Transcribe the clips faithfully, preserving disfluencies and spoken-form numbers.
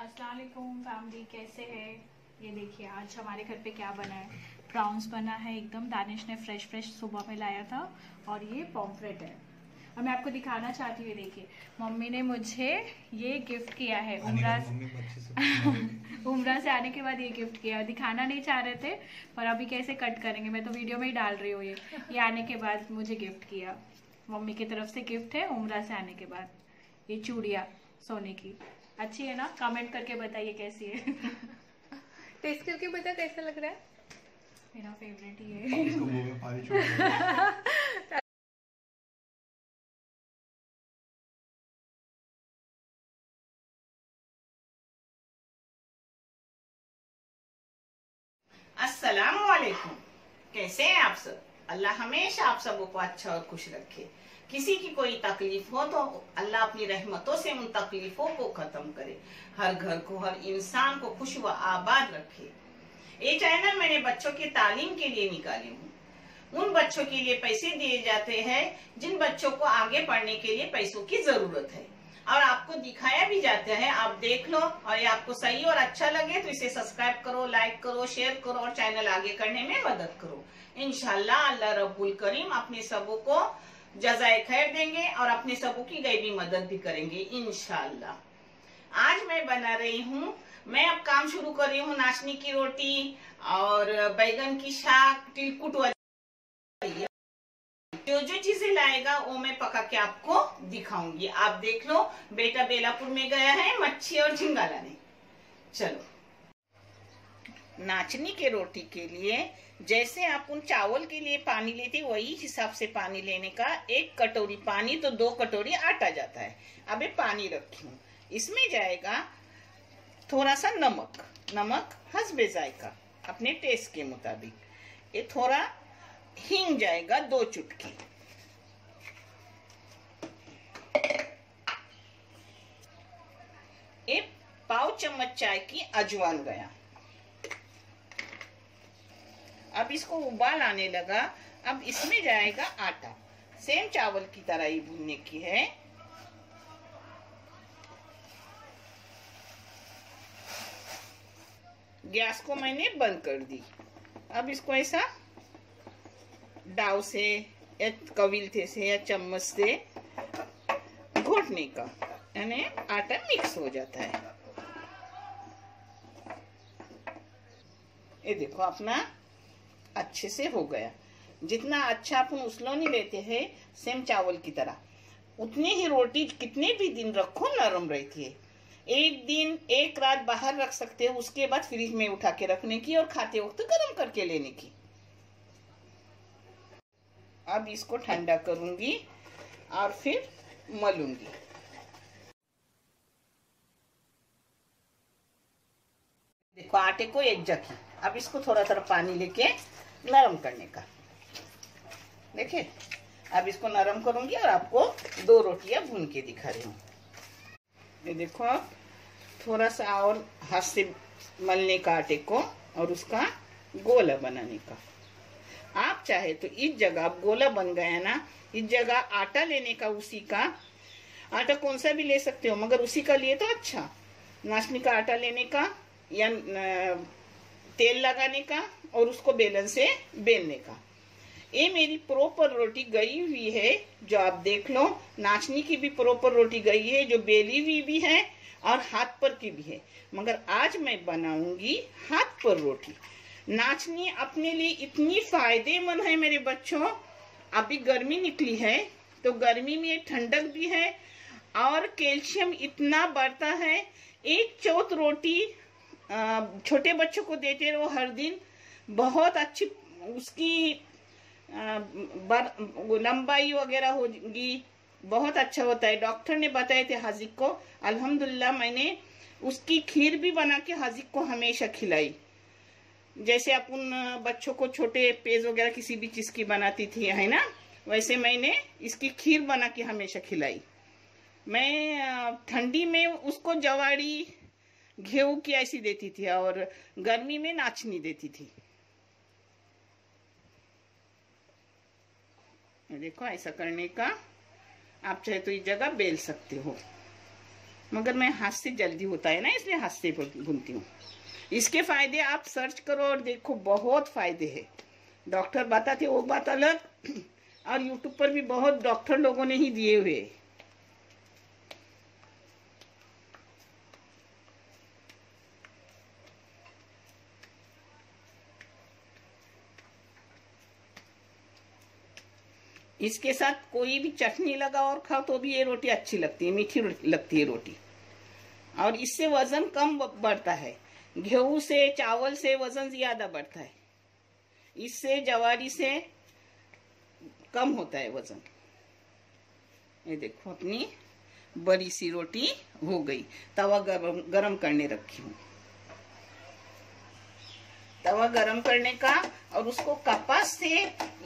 अस्सलाम वालेकुम फैमिली, कैसे हैं? ये देखिए आज हमारे घर पे क्या बना है। प्रॉन्स बना है, एकदम दानिश ने फ्रेश फ्रेश सुबह में लाया था। और ये पॉम्फ्रेट है और मैं आपको दिखाना चाहती हूँ। देखिए मम्मी ने मुझे ये गिफ्ट किया है, उम्रा उम्रा से आने के बाद ये गिफ्ट किया। दिखाना नहीं चाह रहे थे पर अभी कैसे कट करेंगे, मैं तो वीडियो में ही डाल रही हूँ। ये ये आने के बाद मुझे गिफ्ट किया, मम्मी की तरफ से गिफ्ट है उम्रा से आने के बाद। ये चूड़िया सोने की अच्छी है ना, कमेंट करके बताइए कैसी है। टेस्ट करके बता कैसा लग रहा है। मेरा फेवरेट ही है। अस्सलामुअलैकुम, कैसे हैं आप सब? अल्लाह हमेशा आप सबों को अच्छा और खुश रखे। किसी की कोई तकलीफ हो तो अल्लाह अपनी रहमतों से उन तकलीफों को खत्म करे, हर घर को, हर इंसान को खुश व आबाद रखे। ये चैनल मैंने बच्चों की तालीम के लिए निकाली हूँ। उन बच्चों के लिए पैसे दिए जाते हैं जिन बच्चों को आगे पढ़ने के लिए पैसों की जरूरत है, और आपको दिखाया भी जाता है। आप देख लो और ये आपको सही और अच्छा लगे तो इसे सब्सक्राइब करो, लाइक करो, शेयर करो और चैनल आगे करने में मदद करो। इंशाल्लाह अल्लाह रब्बुल करीम अपने सबों को जज़ाए खैर देंगे और अपने सबों की गैबी मदद भी करेंगे इंशाल्लाह। आज मैं बना रही हूँ, मैं अब काम शुरू कर रही हूँ नाचनी की रोटी और बैगन की शाक, तिलकुट वाला। जो जो चीजें लाएगा वो मैं पका के आपको दिखाऊंगी। आप देख लो, बेटा बेलापुर में गया है मच्छी और झींगा लाने। चलो नाचनी के रोटी के लिए जैसे आप उन चावल के लिए पानी लेते वही हिसाब से पानी लेने का। एक कटोरी पानी तो दो कटोरी आटा जाता है। अबे पानी रखी हूँ, इसमें जाएगा थोड़ा सा नमक। नमक हस्बे जायका अपने टेस्ट के मुताबिक। ये थोड़ा हींग जाएगा, दो चुटकी। एक पाव चम्मच चाय की अजवाइन गया। अब इसको उबाल आने लगा। अब इसमें जाएगा आटा, सेम चावल की तरह ही भूनने की है। गैस को मैंने बंद कर दी। अब इसको ऐसा डाव से या कविलते से या चम्मच से घोटने का, यानी आटा मिक्स हो जाता है। ये देखो अपना अच्छे से हो गया। जितना अच्छा अपन उसलोनी लेते हैं सेम चावल की तरह, उतनी ही रोटी कितने भी दिन रखो नरम रहती है। एक दिन एक रात बाहर रख सकते हो, उसके बाद फ्रिज में उठा के रखने की और खाते वक्त गर्म करके लेने की। अब इसको ठंडा करूंगी और फिर मलूंगी। देखो आटे को एक जकी। अब इसको थोड़ा थोड़ा पानी लेके नरम करने का। देखिए अब इसको नरम करूंगी और आपको दो रोटियां भून के दिखा रही हूँ। ये देखो आप थोड़ा सा और हाथ से मलने का आटे को और उसका गोला बनाने का। आप चाहे तो इस जगह आप गोला बन गया ना, इस जगह आटा लेने का, उसी का आटा कौन सा भी ले सकते हो, मगर उसी का लिए तो अच्छा। नाचनी का आटा लेने का या तेल लगाने का और उसको बेलन से बेलने का। ये मेरी प्रॉपर रोटी गई हुई है, जो आप देख लो। नाचनी की भी प्रॉपर रोटी गई है, जो बेली हुई भी है और हाथ पर की भी है, मगर आज मैं बनाऊंगी हाथ पर रोटी। नाचनी अपने लिए इतनी फायदेमंद है मेरे बच्चों। अभी गर्मी निकली है तो गर्मी में ठंडक भी है और कैल्शियम इतना बढ़ता है। एक चौथ रोटी छोटे बच्चों को देते रहो हर दिन, बहुत अच्छी उसकी लंबाई वगैरह होगी, बहुत अच्छा होता है। डॉक्टर ने बताए थे हाजिक को, अल्हम्दुलिल्लाह मैंने उसकी खीर भी बना के हाजिक को हमेशा खिलाई। जैसे अपन बच्चों को छोटे पेज वगैरह किसी भी चीज की बनाती थी, है ना, वैसे मैंने इसकी खीर बना के हमेशा खिलाई। मैं ठंडी में उसको जवाड़ी घेऊ की ऐसी देती थी और गर्मी में नाचनी देती थी। देखो ऐसा करने का। आप चाहे तो इस जगह बेल सकते हो। मगर मैं हाथ से जल्दी होता है ना, इसलिए हाथ से भूनती हूँ। इसके फायदे आप सर्च करो और देखो, बहुत फायदे हैं। डॉक्टर बताते वो बात अलग, और यूट्यूब पर भी बहुत डॉक्टर लोगों ने ही दिए हुए। इसके साथ कोई भी चटनी लगा और खाओ तो भी ये रोटी अच्छी लगती है, मीठी लगती है रोटी। और इससे वजन कम बढ़ता है। गेहूं से, चावल से वजन ज्यादा बढ़ता है, इससे ज्वारी से कम होता है वजन। ये देखो अपनी बड़ी सी रोटी हो गई। तवा गरम गरम करने रखी हूँ। तवा गरम करने का, और उसको कपास से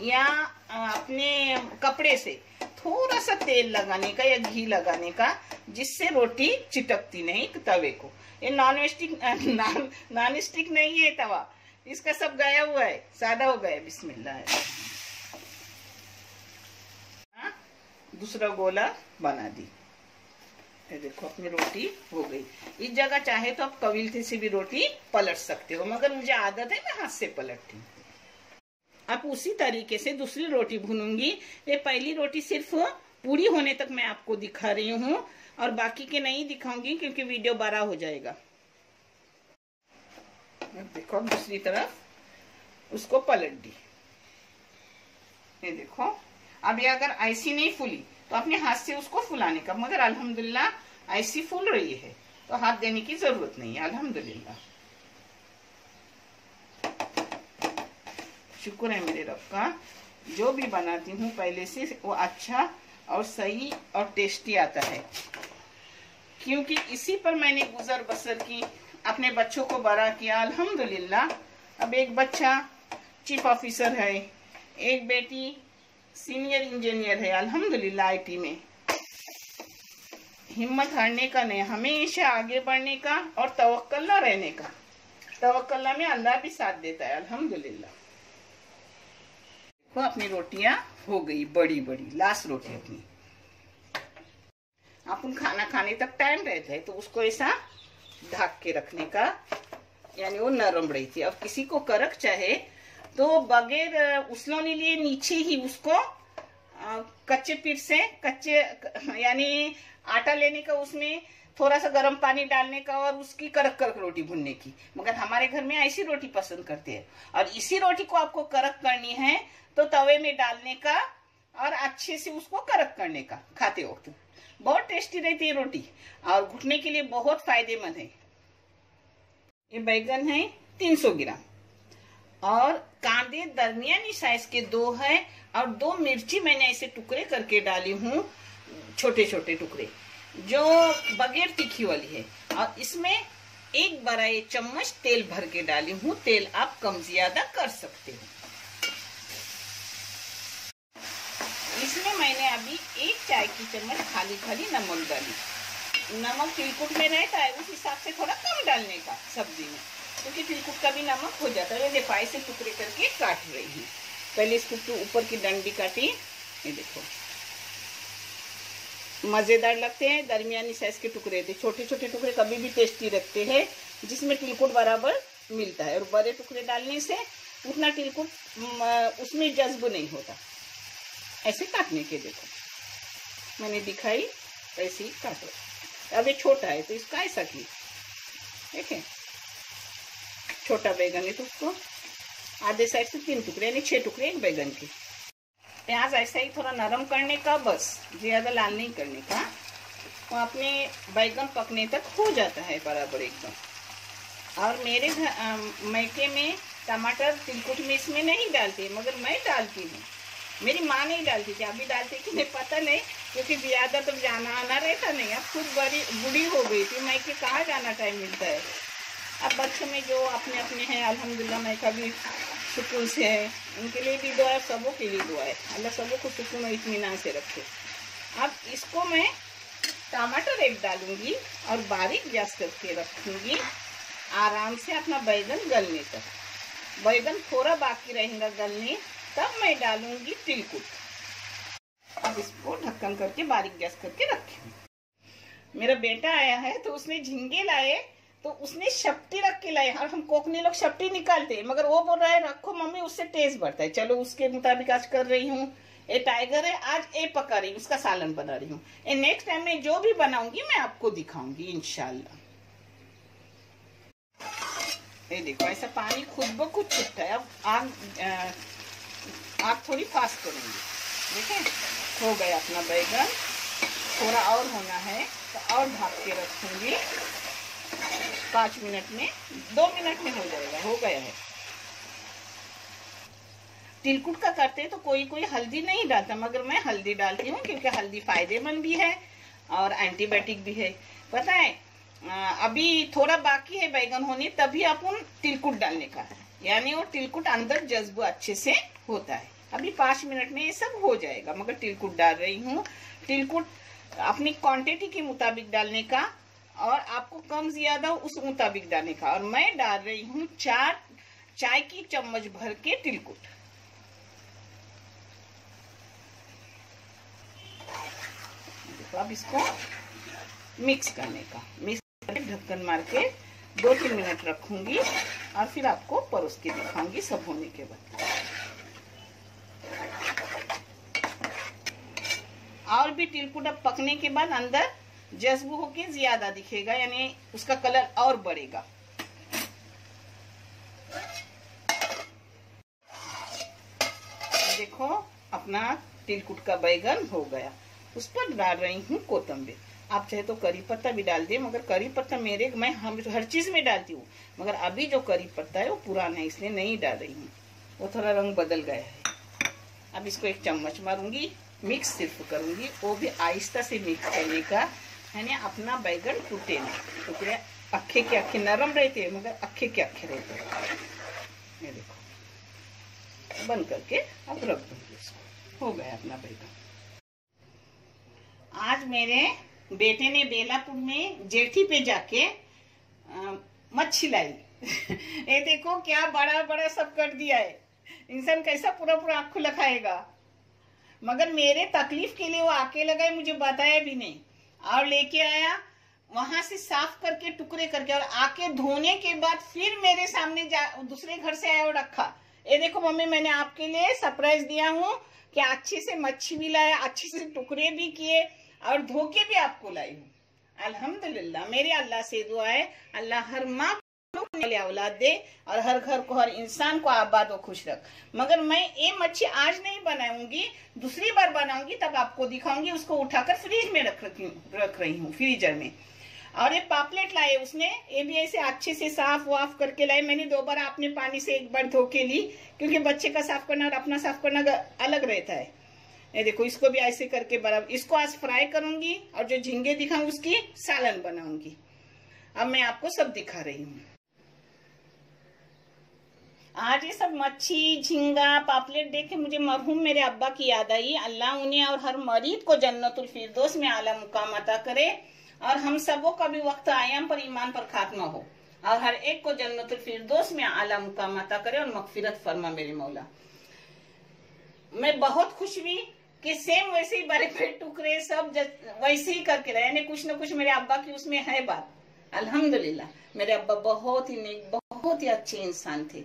या अपने कपड़े से थोड़ा सा तेल लगाने का या घी लगाने का, जिससे रोटी चिटकती नहीं तवे को। ये non stick non non stick नहीं है तवा, इसका सब गया हुआ है, सादा हो गया। बिस्मिल्लाह, दूसरा गोला बना दी। ये देखो अपनी रोटी हो गई। इस जगह चाहे तो आप कवीलते से भी रोटी पलट सकते हो, मगर मुझे आदत है मैं हाथ से पलटती हूँ। आप उसी तरीके से दूसरी रोटी भूनूंगी। ये पहली रोटी सिर्फ पूरी होने तक मैं आपको दिखा रही हूँ, और बाकी के नहीं दिखाऊंगी क्योंकि वीडियो बड़ा हो जाएगा। देखो दूसरी तरफ उसको पलट दी। ये देखो, अब ये अगर ऐसी नहीं फूली तो अपने हाथ से उसको फुलाने का, मगर अल्हम्दुलिल्लाह ऐसी फूल रही है तो हाथ देने की जरूरत नहीं है। अल्हम्दुलिल्लाह, शुक्र है मेरे रब का, जो भी बनाती हूँ पहले से वो अच्छा और सही और टेस्टी आता है, क्योंकि इसी पर मैंने गुजर बसर की, अपने बच्चों को बड़ा किया अल्हम्दुलिल्लाह। अब एक बच्चा चीफ ऑफिसर है, एक बेटी सीनियर इंजीनियर है अल्हम्दुलिल्लाह आईटी में। हिम्मत हारने का नहीं, हमेशा आगे बढ़ने का और तवक्कल्ला रहने का। तवक्कल्ला में अल्लाह भी साथ देता है अल्हम्दुलिल्लाह। देखो अपनी रोटियां हो गई, बड़ी बड़ी लास्ट रोटी अपनी। अपन खाना खाने तक टाइम रहता है तो उसको ऐसा ढाक के रखने का, यानी वो नरम रही थी। अब किसी को करक चाहे तो बगैर उसलने लिए नीचे ही उसको कच्चे पीठ से कच्चे यानी आटा लेने का, उसमें थोड़ा सा गर्म पानी डालने का और उसकी कड़क कड़क रोटी भुनने की। मगर हमारे घर में ऐसी रोटी पसंद करते हैं। और इसी रोटी को आपको कड़क करनी है तो तवे में डालने का और अच्छे से उसको कड़क करने का। खाते वक्त बहुत टेस्टी रहती है रोटी, और घुटने के लिए बहुत फायदेमंद है। ये बैगन है तीन सौ ग्राम, और कांदे दरमियानी साइज के दो है, और दो मिर्ची मैंने ऐसे टुकड़े करके डाली हूँ, छोटे छोटे टुकड़े, जो बगैर तीखी वाली है। और इसमें एक बड़ा ये चम्मच तेल भर के डाली हूँ। तेल आप कम ज्यादा कर सकते हो। इसमें मैंने अभी एक चाय की चम्मच खाली खाली नमक डाली। नमक तिलकुट में रहता है, उस हिसाब से थोड़ा कम डालने का सब्जी में, क्योंकि तिलकुट का भी नमक हो जाता है। ये पाई से टुकड़े करके काट रही हूँ। पहले इसको तो ऊपर की डंडी काटी। ये देखो मज़ेदार लगते हैं, दरमियानी साइज के टुकड़े थे। छोटे छोटे टुकड़े कभी भी टेस्टी रखते हैं, जिसमें तिलकुट बराबर मिलता है। और बड़े टुकड़े डालने से उतना तिलकुट उसमें जज्ब नहीं होता। ऐसे काटने के, देखो मैंने दिखाई ऐसे ही काटो। अब ये छोटा है तो इसका ऐसा की, ठीक है, छोटा बैगन है तो उसको आधे साइड से तीन टुकड़े यानी छह टुकड़े एक बैगन के। प्याज ऐसा ही थोड़ा नरम करने का, बस ज्यादा लाल नहीं करने का। वो अपने बैगन पकने तक हो जाता है बराबर एकदम। और मेरे घर मैके में टमाटर तिलकुट में इसमें नहीं डालते, मगर मैं डालती हूँ। मेरी माँ नहीं डालती थी, अभी डालती कि नहीं पता नहीं, क्योंकि ज़्यादा तो जाना आना रहता नहीं। अब खुद बड़ी बूढ़ी हो गई थी, मैके कहाँ जाना टाइम मिलता है। अब बच्चों में जो अपने अपने हैं अल्हम्दुलिल्लाह, मैं कभी सुकून से है, उनके लिए भी दुआ है, सबों के लिए दुआ है। अल्लाह सबों को सुकून और इत्मीनान से रखे। अब इसको मैं टमाटर एक डालूंगी और बारीक गैस करके रखूंगी, आराम से अपना बैगन गलने तक। बैगन थोड़ा बाकी रहेगा गलने, तब मैं डालूंगी तिलकुट। अब इसको ढक्कन करके बारीक गैस करके रखूंगी। मेरा बेटा आया है तो उसने झींगे लाए, तो उसने शपटी रख के लाए। और हम कोकनी लोग शपटी निकालते हैं, मगर वो बोल रहा है रखो मम्मी, उससे टेस्ट बढ़ता है। चलो उसके मुताबिक आज कर रही हूँ। ये टाइगर है, आज ये पका रही हूँ, उसका सालन बना रही हूँ। ये नेक्स्ट टाइम मैं जो भी बनाऊंगी मैं आपको दिखाऊंगी इंशाल्लाह। ये देखो ऐसा पानी खुद ब खुद छूटता है। अब आग आग थोड़ी फास्ट करेंगे। देखें हो गया अपना बैगन, थोड़ा और होना है तो और ढाक के रखूंगी। पाँच मिनट में, दो मिनट में हो जाएगा। हो गया है। तिलकुट का करते हैं तो कोई कोई हल्दी नहीं डालता, मगर मैं हल्दी डालती हूँ क्योंकि हल्दी फायदेमंद भी है और एंटीबायोटिक भी है। पता है अभी थोड़ा बाकी है बैगन होनी, तभी अपन तिलकुट डालने का, यानी वो तिलकुट अंदर जज्ब अच्छे से होता है। अभी पाँच मिनट में ये सब हो जाएगा, मगर तिलकुट डाल रही हूँ। तिलकुट अपनी क्वांटिटी के मुताबिक डालने का और आपको कम ज्यादा उस मुताबिक डालने का। और मैं डाल रही हूँ चार चाय की चम्मच भर के तिलकुट। अब इसको मिक्स करने का, मिक्स ढक्कन मार के दो तीन मिनट रखूंगी और फिर आपको परोस के दिखाऊंगी सब होने के बाद। और भी तिलकुट अब पकने के बाद अंदर जज्ब होके ज्यादा दिखेगा, यानी उसका कलर और बढ़ेगा। देखो अपना तिलकुट का बैगन हो गया। उस पर डाल रही हूँ कोतम्बीर। आप चाहे तो करी पत्ता भी डाल दे, मगर करी पत्ता मेरे मैं हम हर चीज में डालती हूँ, मगर अभी जो करी पत्ता है वो पुराना है, इसलिए नहीं डाल रही हूँ। वो थोड़ा रंग बदल गया है। अब इसको एक चम्मच मारूंगी, मिक्स सिर्फ करूंगी, वो भी आहिस्ता से मिक्स करने का, यानी अपना बैगन टूटे ना। टुकड़े अक्खे के अक्खे नरम रहते हैं, मगर अक्खे के अक्खे रहते हैं। ये देखो बंद करके अब रख दूंगी इसको। हो गया अपना बैगन। आज मेरे बेटे ने बेलापुर में जेठी पे जाके मच्छी लाई। ये देखो क्या बड़ा बड़ा सब कर दिया है। इंसान कैसा पूरा पूरा आँख खुला खाएगा, मगर मेरे तकलीफ के लिए वो आके लगाए, मुझे बताया भी नहीं। और लेके आया वहां से साफ करके टुकड़े करके, और आके धोने के बाद फिर मेरे सामने जा दूसरे घर से आया और रखा। ये देखो मम्मी मैंने आपके लिए सरप्राइज दिया हूँ कि अच्छे से मच्छी भी लाया, अच्छे से टुकड़े भी किए और धो के भी आपको लाई हूँ। अल्हम्दुलिल्लाह। मेरे अल्लाह से दुआ है अल्लाह हर माँ औलाद दे और हर घर को हर इंसान को आबाद और खुश रख। मगर मैं ये मच्छी आज नहीं बनाऊंगी, दूसरी बार बनाऊंगी, तब आपको दिखाऊंगी। उसको उठाकर फ्रिज में रख रख रही हूँ, फ्रीजर में। और ये पापलेट लाए उसने, ये भी ऐसे अच्छे से साफ वाफ करके लाए। मैंने दो बार आपने पानी से एक बार धो के ली, क्योंकि बच्चे का साफ करना और अपना साफ करना अलग रहता है। ये देखो इसको भी ऐसे करके बराबर। इसको आज फ्राई करूंगी और जो झींगे दिखाऊंगी उसकी सालन बनाऊंगी। अब मैं आपको सब दिखा रही हूँ। आज ये सब मच्छी झींगा पापलेट देख के मुझे मरहूम मेरे अब्बा की याद आई। अल्लाह उन्हें और हर मरीज को जन्नतुल फिरदौस में आला मुकाम अता करे, और हम सबों का भी वक्त आयाम पर ईमान पर खात्मा हो, और हर एक को जन्नतुल फिरदौस में आला मुकाम अता करे और मगफिरत फरमा मेरे मौला। मैं बहुत खुश हुई कि सेम वैसे ही बड़े बड़े टुकड़े सब वैसे ही करके रहे, यानी कुछ न कुछ मेरे अब्बा की उसमें है बात। अल्हम्दुलिल्लाह मेरे अब्बा बहुत ही नेक, बहुत ही अच्छे इंसान थे।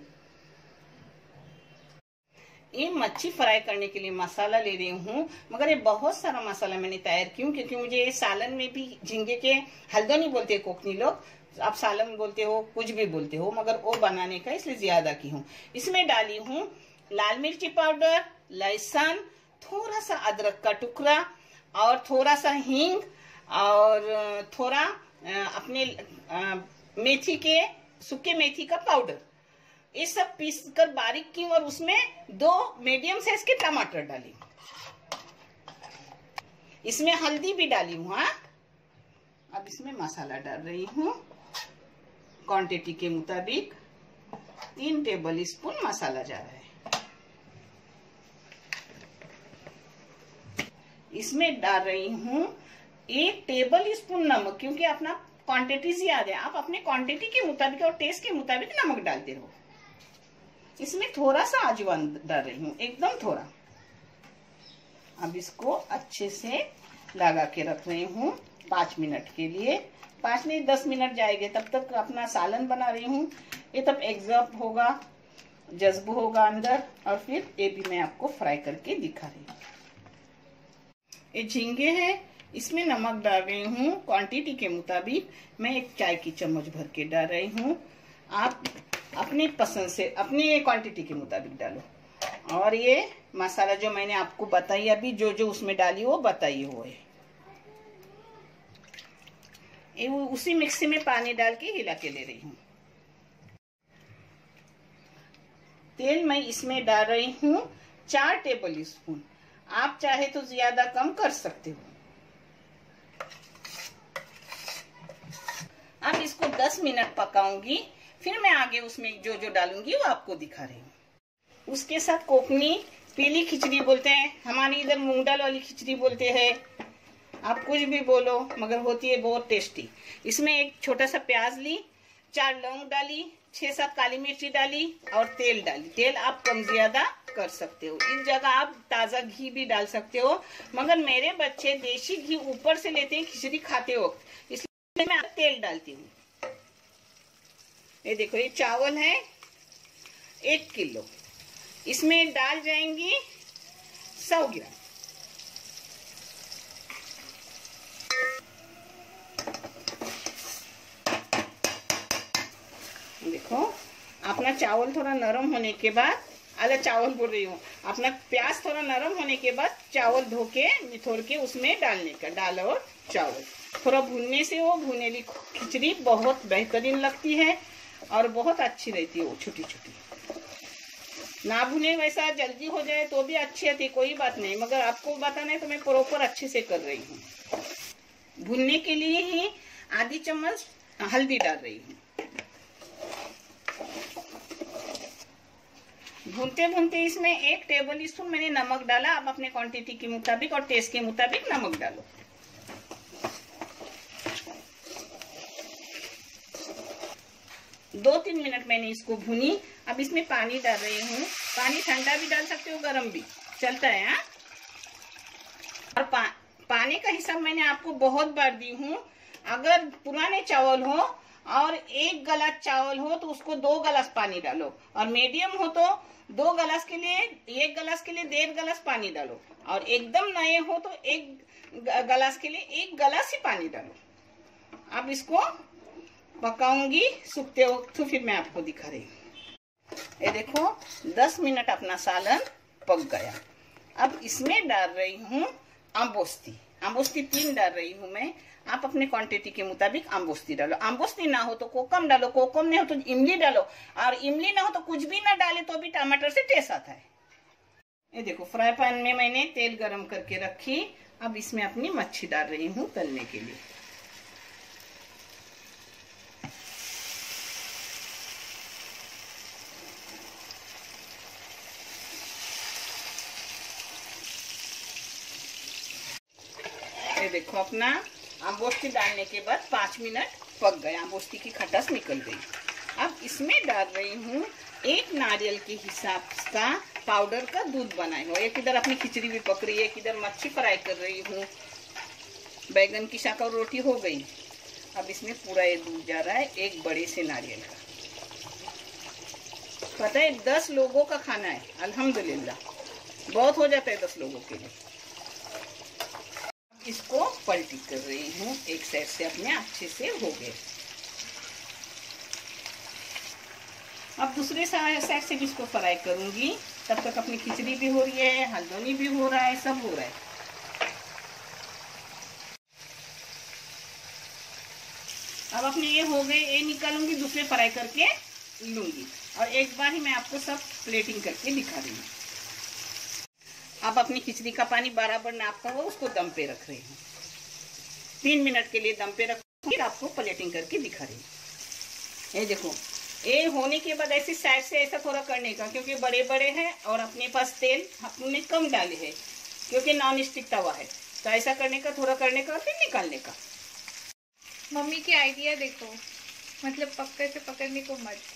ये मच्छी फ्राई करने के लिए मसाला ले रही हूँ, मगर ये बहुत सारा मसाला मैंने तैयार किया क्योंकि मुझे ये सालन में भी झींगे के हल्दोनी बोलते हैं कोकनी लोग, आप सालन बोलते हो, कुछ भी बोलते हो, मगर वो बनाने का इसलिए ज्यादा की हूँ। इसमें डाली हूँ लाल मिर्ची पाउडर, लहसुन, थोड़ा सा अदरक का टुकड़ा और थोड़ा सा हींग और थोड़ा अपने मेथी के सूखे मेथी का पाउडर। ये सब पीस कर बारीक की और उसमें दो मीडियम साइज के टमाटर डाली। इसमें हल्दी भी डाली हूँ। अब इसमें मसाला डाल रही हूँ क्वांटिटी के मुताबिक। तीन टेबल स्पून मसाला जा रहा है। इसमें डाल रही हूँ एक टेबल स्पून नमक, क्योंकि अपना क्वांटिटी ज्यादा है, आप अपने क्वांटिटी के मुताबिक और टेस्ट के मुताबिक नमक डालते रहो। इसमें थोड़ा सा अजवाइन डाल रही हूँ, एकदम थोड़ा। अब इसको अच्छे से लगा के रख रही हूँ। पाँच मिनट के लिए, पाँच नहीं दस मिनट जाएंगे। तब तक अपना सालन बना रही हूँ, ये तब एग्जॉर्ब होगा, जज्ब होगा अंदर, और फिर ये भी मैं आपको फ्राई करके दिखा रही हूँ। ये झींगे हैं, इसमें नमक डाल रही हूँ क्वांटिटी के मुताबिक, मैं एक चाय की चम्मच भर के डाल रही हूँ। आप अपनी पसंद से अपनी क्वांटिटी के मुताबिक डालो। और ये मसाला जो मैंने आपको बताई अभी, जो जो उसमें डाली वो बताई हुए है, ये उसी मिक्सी में पानी डाल के हिला के ले रही हूँ। तेल मैं इसमें डाल रही हूँ चार टेबल स्पून, आप चाहे तो ज्यादा कम कर सकते हो। अब इसको दस मिनट पकाऊंगी, फिर मैं आगे उसमें जो जो डालूंगी वो आपको दिखा रही हूँ। उसके साथ कोकनी पीली खिचड़ी बोलते हैं, हमारी इधर मूंग दाल वाली खिचड़ी बोलते हैं, आप कुछ भी बोलो मगर होती है बहुत टेस्टी। इसमें एक छोटा सा प्याज ली, चार लौंग डाली, छह सात काली मिर्ची डाली और तेल डाली। तेल आप कम ज्यादा कर सकते हो, इस जगह आप ताजा घी भी डाल सकते हो, मगर मेरे बच्चे देसी घी ऊपर से लेते हैं खिचड़ी खाते वक्त, इसलिए मैं तेल डालती हूँ। ये देखो ये चावल है एक किलो, इसमें डाल जाएंगी सौ ग्राम। देखो अपना चावल थोड़ा नरम होने के बाद, अला चावल बोल रही हूँ, अपना प्याज थोड़ा नरम होने के बाद चावल धो के निथोड़ के उसमें डालने का, डाल और चावल थोड़ा भूनने से वो भुनेली खिचड़ी बहुत बेहतरीन लगती है और बहुत अच्छी रहती है वो छोटी छोटी। ना भुने वैसा जल्दी हो जाए तो भी अच्छी आती, कोई बात नहीं, मगर आपको बताना है तो मैं प्रॉपर अच्छे से कर रही हूँ। भुनने के लिए ही आधी चम्मच हल्दी डाल रही हूँ। भूनते भूनते इसमें एक टेबल स्पून मैंने नमक डाला, आप अपने क्वांटिटी के मुताबिक और टेस्ट के मुताबिक नमक डालो। दो तीन मिनट मैंने इसको भूनी, अब इसमें पानी डाल रही हूँ। पानी ठंडा भी डाल सकते हो, गर्म भी चलता है। हाँ, और पा, पानी का हिसाब मैंने आपको बहुत बार दी हूँ। अगर पुराने चावल हो और एक गिलास चावल हो तो उसको दो गिलास पानी डालो, और मीडियम हो तो दो गिलास के लिए, एक गिलास के लिए डेढ़ गिलास पानी डालो, और एकदम नए हो तो एक गिलास के लिए एक गिलास ही पानी डालो। अब इसको पकाऊंगी सूखते वक्त, तो फिर मैं आपको दिखा रही हूँ। ये देखो दस मिनट अपना सालन पक गया। अब इसमें डाल रही हूँ अम्बोस्ती, अम्बोस्ती तीन डाल रही हूँ मैं, आप अपने क्वांटिटी के मुताबिक अम्बोस्ती डालो। अम्बोस्ती ना हो तो कोकम डालो, कोकम नहीं हो तो इमली डालो, और इमली ना हो तो कुछ भी ना डाले तो भी टमाटर से टेस्ट आता है। ये देखो फ्राई पैन में मैंने तेल गरम करके रखी, अब इसमें अपनी मच्छी डाल रही हूँ तलने के लिए। देखो अपना अम्बोस्ती डालने के बाद पाँच मिनट पक गया, अम्बोस्ती की खटास निकल गई। अब इसमें डाल रही हूँ एक नारियल के हिसाब का पाउडर का दूध बनाए हुआ। एक इधर अपनी खिचड़ी भी पक रही है, एक इधर मच्छी फ्राई कर रही हूँ, बैगन की शाक और रोटी हो गई। अब इसमें पूरा ये दूध जा रहा है एक बड़े से नारियल का। पता है दस लोगों का खाना है, अल्हम्दुलिल्लाह बहुत हो जाता है दस लोगों के लिए। इसको पलटी कर रही हूँ, एक साइड से अपने अच्छे से हो गए। अब दूसरे साइड से भी इसको फ्राई करूंगी, तब तक अपनी खिचड़ी भी हो रही है, हल्दोनी भी हो रहा है, सब हो रहा है। अब अपने ये हो गए, ये निकालूंगी, दूसरे फ्राई करके लूंगी, और एक बार ही मैं आपको सब प्लेटिंग करके दिखा रही हूँ। आप अपनी खिचड़ी का पानी बराबर नाप का हो उसको दम पे रख रहे हैं, तीन मिनट के लिए दम पे रख, फिर आपको प्लेटिंग करके दिखा रही हूँ। ये देखो ये होने के बाद ऐसे साइड से ऐसा थोड़ा करने का, क्योंकि बड़े बड़े हैं और अपने पास तेल हमने कम डाले हैं, क्योंकि नॉन स्टिक तवा है, तो ऐसा करने का, थोड़ा करने का और फिर निकालने का। मम्मी की आइडिया देखो, मतलब पक्के से पकड़ने को मत।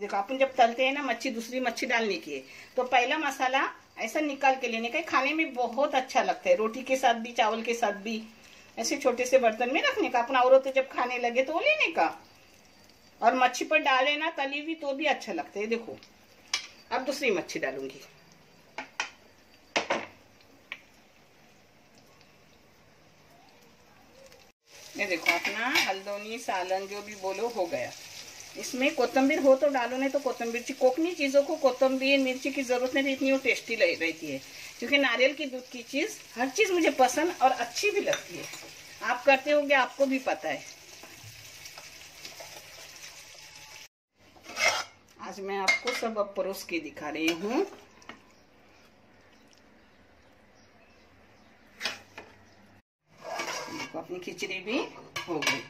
देखो अपन जब तलते हैं ना मच्छी, दूसरी मच्छी डालने की है, तो पहला मसाला ऐसा निकाल के लेने का, खाने में बहुत अच्छा लगता है, रोटी के साथ भी, चावल के साथ भी, ऐसे छोटे से बर्तन में रखने का, अपना औरत जब खाने लगे तो वो लेने का। और मच्छी पर डाले ना तली हुई तो भी अच्छा लगता है। देखो अब दूसरी मच्छी डालूंगी। ये देखो अपना हल्दोनी सालन जो भी बोलो हो गया। इसमें कोतंबीर हो तो डालो, नहीं तो कोतंबीर की कोकनी चीज़ों को कोतंबीर मिर्ची की जरूरत नहीं रहती, वो टेस्टी लग रहती है। क्योंकि नारियल की दूध की चीज़ हर चीज़ मुझे पसंद और अच्छी भी लगती है। आप करते होंगे, आपको भी पता है। आज मैं आपको सब अब परोस के दिखा रही हूँ। अपनी खिचड़ी भी हो गई,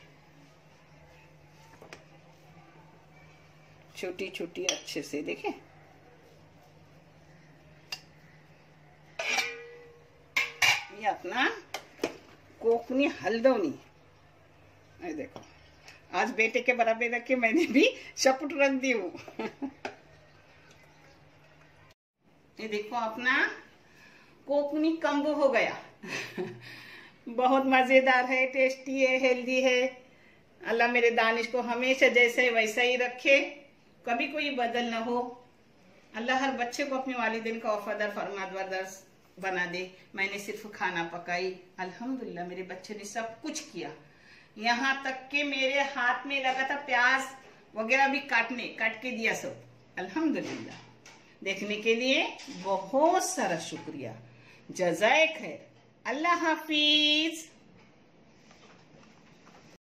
छोटी छोटी अच्छे से देखें। ये अपना कोकनी हल्दोनी, ये देखो आज बेटे के बराबर रख के मैंने भी शपट रख दी हूँ। ये देखो अपना कोकनी कंबो हो गया। बहुत मजेदार है, टेस्टी है, हेल्दी है। अल्लाह मेरे दानिश को हमेशा जैसे वैसा ही रखे, कभी कोई बदल ना हो। अल्लाह हर बच्चे को अपने वालिदैन का वफादार फरमाबरदार बना दे। मैंने सिर्फ खाना पकाई, अल्हम्दुलिल्लाह मेरे बच्चे ने सब कुछ किया। यहाँ तक कि मेरे हाथ में लगा था प्याज वगैरह भी काटने, काट के दिया सब। अल्हम्दुलिल्लाह। देखने के लिए बहुत सारा शुक्रिया, जज़ाए खैर, अल्लाह हाफिज।